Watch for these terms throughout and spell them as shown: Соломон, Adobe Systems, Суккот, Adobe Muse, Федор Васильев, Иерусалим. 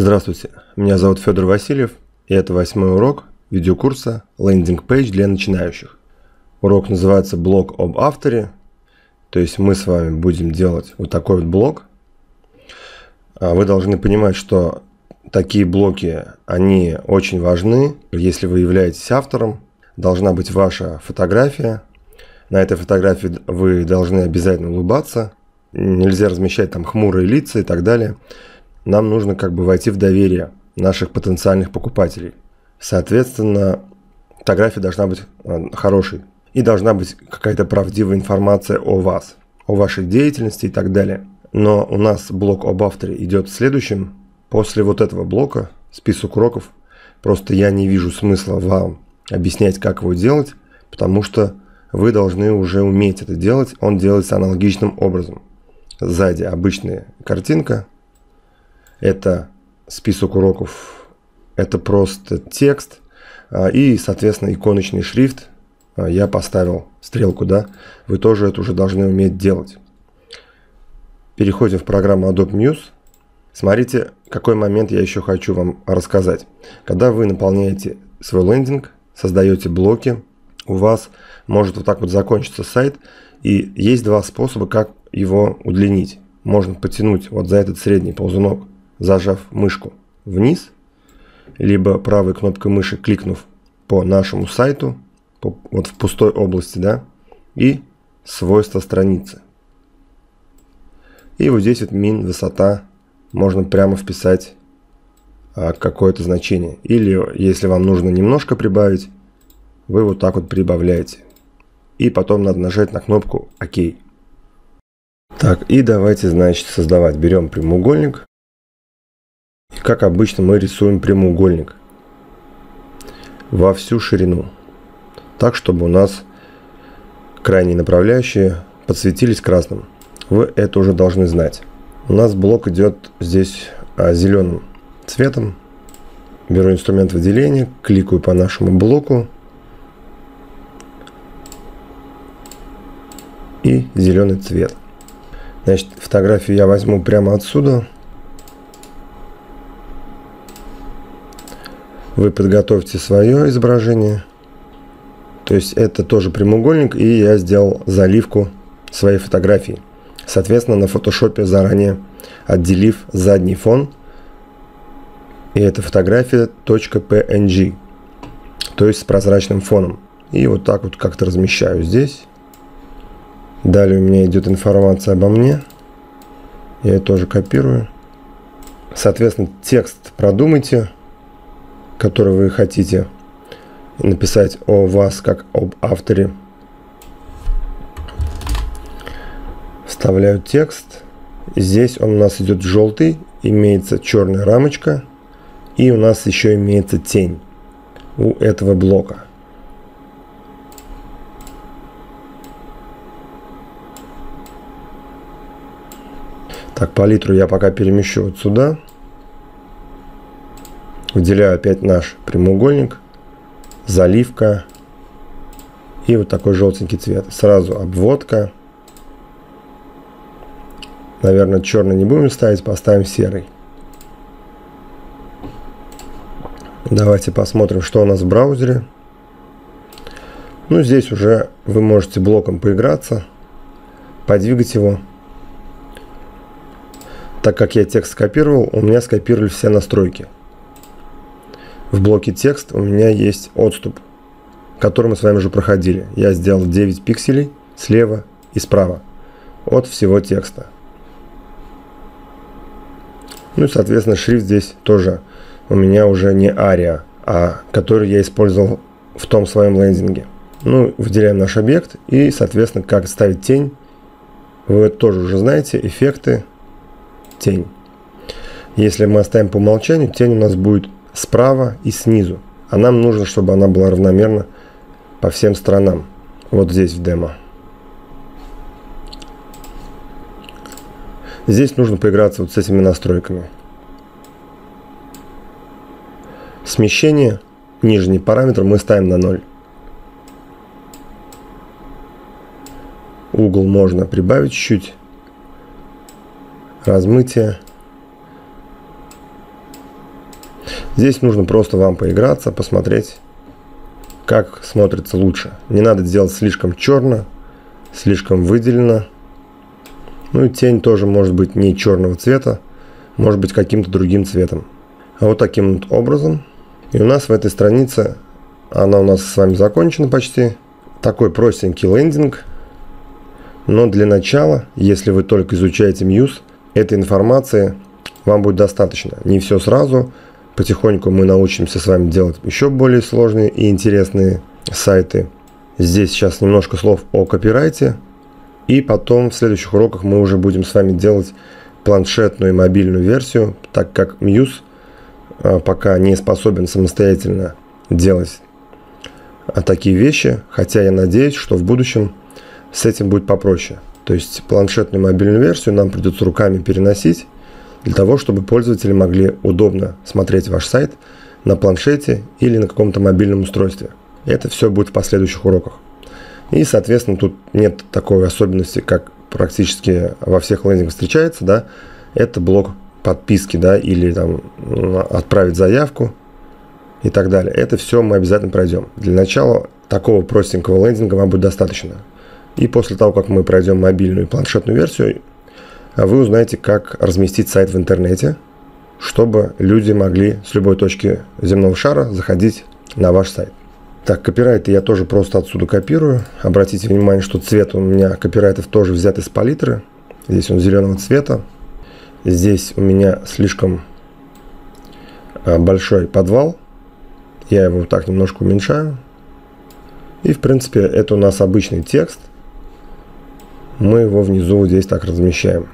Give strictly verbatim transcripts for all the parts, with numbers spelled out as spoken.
Здравствуйте, меня зовут Федор Васильев, и это восьмой урок видеокурса «Лендинг-пейдж для начинающих». Урок называется «Блог об авторе», то есть мы с вами будем делать вот такой вот блог. Вы должны понимать, что такие блоки, они очень важны. Если вы являетесь автором, должна быть ваша фотография. На этой фотографии вы должны обязательно улыбаться. Нельзя размещать там хмурые лица и так далее. Нам нужно как бы войти в доверие наших потенциальных покупателей. Соответственно, фотография должна быть хорошей. И должна быть какая-то правдивая информация о вас, о вашей деятельности и так далее. Но у нас блок об авторе идет следующим. После вот этого блока, список уроков, просто я не вижу смысла вам объяснять, как его делать, потому что вы должны уже уметь это делать. Он делается аналогичным образом. Сзади обычная картинка. Это список уроков, это просто текст и, соответственно, иконочный шрифт. Я поставил стрелку, да, вы тоже это уже должны уметь делать. Переходим в программу Adobe Muse. Смотрите, какой момент я еще хочу вам рассказать. Когда вы наполняете свой лендинг, создаете блоки, у вас может вот так вот закончиться сайт, и есть два способа, как его удлинить. Можно потянуть вот за этот средний ползунок, зажав мышку вниз, либо правой кнопкой мыши кликнув по нашему сайту, по, вот в пустой области, да, и свойства страницы. И вот здесь вот min, высота, можно прямо вписать а, какое-то значение. Или если вам нужно немножко прибавить, вы вот так вот прибавляете. И потом надо нажать на кнопку ОК. Так, и давайте, значит, создавать. Берем прямоугольник. Как обычно, мы рисуем прямоугольник во всю ширину, так, чтобы у нас крайние направляющие подсветились красным. Вы это уже должны знать. У нас блок идет здесь зеленым цветом. Беру инструмент выделения, кликаю по нашему блоку. И зеленый цвет. Значит, фотографию я возьму прямо отсюда. Вы подготовьте свое изображение. То есть это тоже прямоугольник, и я сделал заливку своей фотографии. Соответственно, на фотошопе заранее отделив задний фон. И это фотография .png, то есть с прозрачным фоном. И вот так вот как-то размещаю здесь. Далее у меня идет информация обо мне. Я ее тоже копирую. Соответственно, текст продумайте, который вы хотите написать о вас, как об авторе. Вставляю текст. Здесь он у нас идет желтый, имеется черная рамочка, и у нас еще имеется тень у этого блока. Так, палитру я пока перемещу вот сюда. Выделяю опять наш прямоугольник, заливка и вот такой желтенький цвет. Сразу обводка. Наверное, черный не будем ставить, поставим серый. Давайте посмотрим, что у нас в браузере. Ну, здесь уже вы можете блоком поиграться, подвигать его. Так как я текст скопировал, у меня скопировали все настройки. В блоке текст у меня есть отступ, который мы с вами уже проходили. Я сделал девять пикселей слева и справа от всего текста. Ну и, соответственно, шрифт здесь тоже у меня уже не Ария, а который я использовал в том своем лендинге. Ну, выделяем наш объект и, соответственно, как ставить тень. Вы это тоже уже знаете, эффекты, тень. Если мы оставим по умолчанию, тень у нас будет справа и снизу, а нам нужно, чтобы она была равномерна по всем сторонам. Вот здесь в демо. Здесь нужно поиграться вот с этими настройками. Смещение, нижний параметр мы ставим на ноль. Угол можно прибавить чуть-чуть. Размытие. Здесь нужно просто вам поиграться, посмотреть, как смотрится лучше. Не надо делать слишком черно, слишком выделено. Ну и тень тоже может быть не черного цвета, может быть каким-то другим цветом. А вот таким вот образом. И у нас в этой странице, она у нас с вами закончена почти. Такой простенький лендинг. Но для начала, если вы только изучаете Muse, этой информации вам будет достаточно. Не все сразу. Потихоньку мы научимся с вами делать еще более сложные и интересные сайты. Здесь сейчас немножко слов о копирайте. И потом в следующих уроках мы уже будем с вами делать планшетную и мобильную версию, так как Muse пока не способен самостоятельно делать такие вещи. Хотя я надеюсь, что в будущем с этим будет попроще. То есть планшетную и мобильную версию нам придется руками переносить, для того, чтобы пользователи могли удобно смотреть ваш сайт на планшете или на каком-то мобильном устройстве. Это все будет в последующих уроках. И, соответственно, тут нет такой особенности, как практически во всех лендингах встречается, да, это блок подписки, да, или там отправить заявку и так далее. Это все мы обязательно пройдем. Для начала такого простенького лендинга вам будет достаточно. И после того, как мы пройдем мобильную и планшетную версию, вы узнаете, как разместить сайт в интернете, чтобы люди могли с любой точки земного шара заходить на ваш сайт. Так, копирайты я тоже просто отсюда копирую. Обратите внимание, что цвет у меня копирайтов тоже взят из палитры. Здесь он зеленого цвета. Здесь у меня слишком большой подвал. Я его так немножко уменьшаю. И, в принципе, это у нас обычный текст. Мы его внизу вот здесь так размещаем.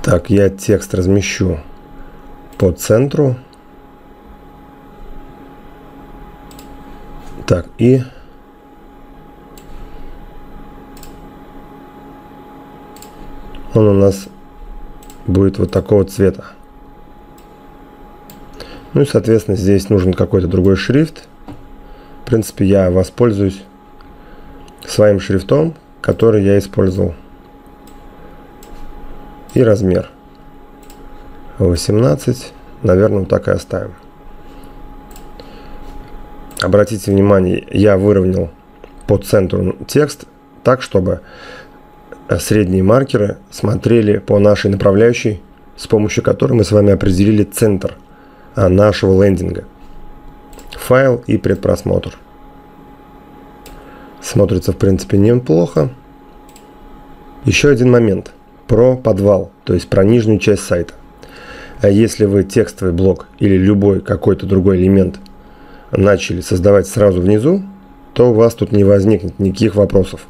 Так, я текст размещу по центру. Так, и он у нас будет вот такого цвета. Ну и, соответственно, здесь нужен какой-то другой шрифт. В принципе, я воспользуюсь своим шрифтом, который я использовал. И размер восемнадцать, наверное, вот так и оставим. Обратите внимание, я выровнял по центру текст так, чтобы средние маркеры смотрели по нашей направляющей, с помощью которой мы с вами определили центр нашего лендинга. Файл и предпросмотр. Смотрится, в принципе, неплохо. Еще один момент. Про подвал, то есть про нижнюю часть сайта. А если вы текстовый блок или любой какой-то другой элемент начали создавать сразу внизу, то у вас тут не возникнет никаких вопросов.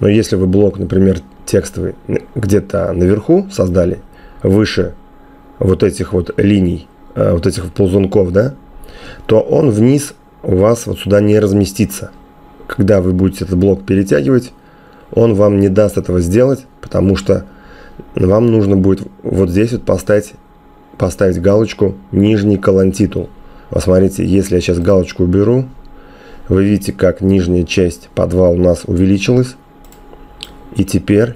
Но если вы блок, например, текстовый где-то наверху создали, выше вот этих вот линий, вот этих ползунков, да, то он вниз у вас вот сюда не разместится. Когда вы будете этот блок перетягивать, он вам не даст этого сделать, потому что вам нужно будет вот здесь вот поставить, поставить галочку «Нижний колонн-титул». Посмотрите, если я сейчас галочку уберу, вы видите, как нижняя часть подвала у нас увеличилась. И теперь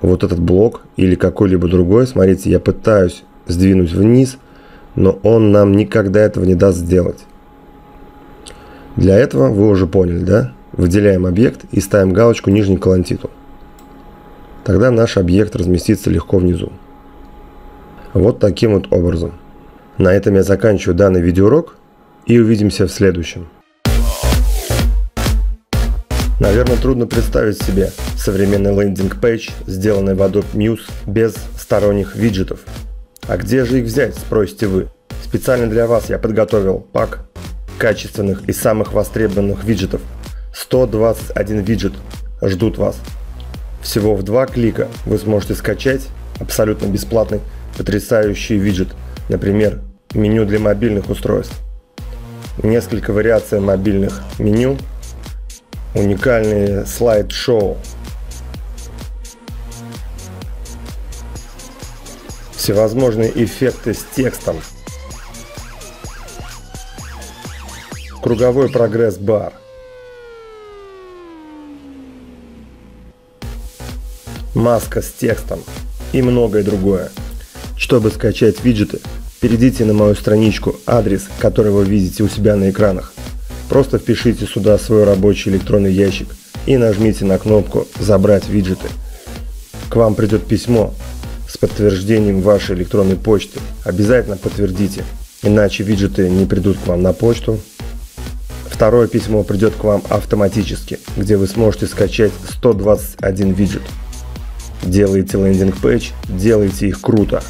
вот этот блок или какой-либо другой, смотрите, я пытаюсь сдвинуть вниз, но он нам никогда этого не даст сделать. Для этого вы уже поняли, да? Выделяем объект и ставим галочку «Нижний колонн-титул». Тогда наш объект разместится легко внизу. Вот таким вот образом. На этом я заканчиваю данный видеоурок и увидимся в следующем. Наверное, трудно представить себе современный лендинг-пейдж, сделанный в Adobe Muse без сторонних виджетов. А где же их взять, спросите вы? Специально для вас я подготовил пак качественных и самых востребованных виджетов. сто двадцать один виджет ждут вас. Всего в два клика вы сможете скачать абсолютно бесплатный потрясающий виджет, например, меню для мобильных устройств, несколько вариаций мобильных меню, уникальные слайд-шоу, всевозможные эффекты с текстом, круговой прогресс-бар. маска с текстом и многое другое. Чтобы скачать виджеты, перейдите на мою страничку, адрес которого вы видите у себя на экранах. Просто впишите сюда свой рабочий электронный ящик и нажмите на кнопку «Забрать виджеты». К вам придет письмо с подтверждением вашей электронной почты. Обязательно подтвердите, иначе виджеты не придут к вам на почту. Второе письмо придет к вам автоматически, где вы сможете скачать сто двадцать один виджет. Делайте лендинг-пейдж, делайте их круто.